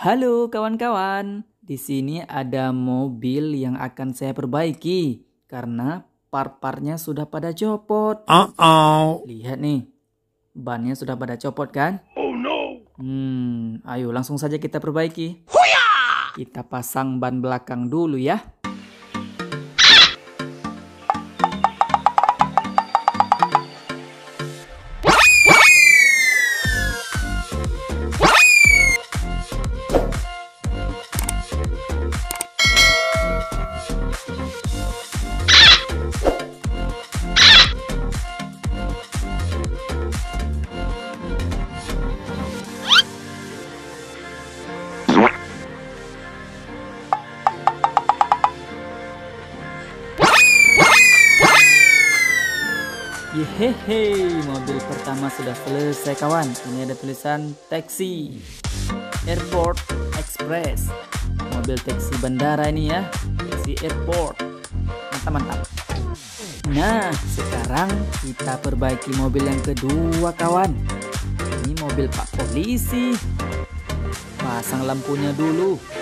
Halo kawan-kawan, di sini ada mobil yang akan saya perbaiki karena part-partnya sudah pada copot. Lihat nih, bannya sudah pada copot kan? Oh no. Ayo langsung saja kita perbaiki. Huya! Kita pasang ban belakang dulu ya. Yehehe, mobil pertama sudah selesai kawan. Ini ada tulisan taksi Airport Express. Mobil taksi bandara ini ya, taksi airport. Mantap-mantap. Nah, sekarang kita perbaiki mobil yang kedua kawan. Ini mobil Pak Polisi. Pasang lampunya dulu.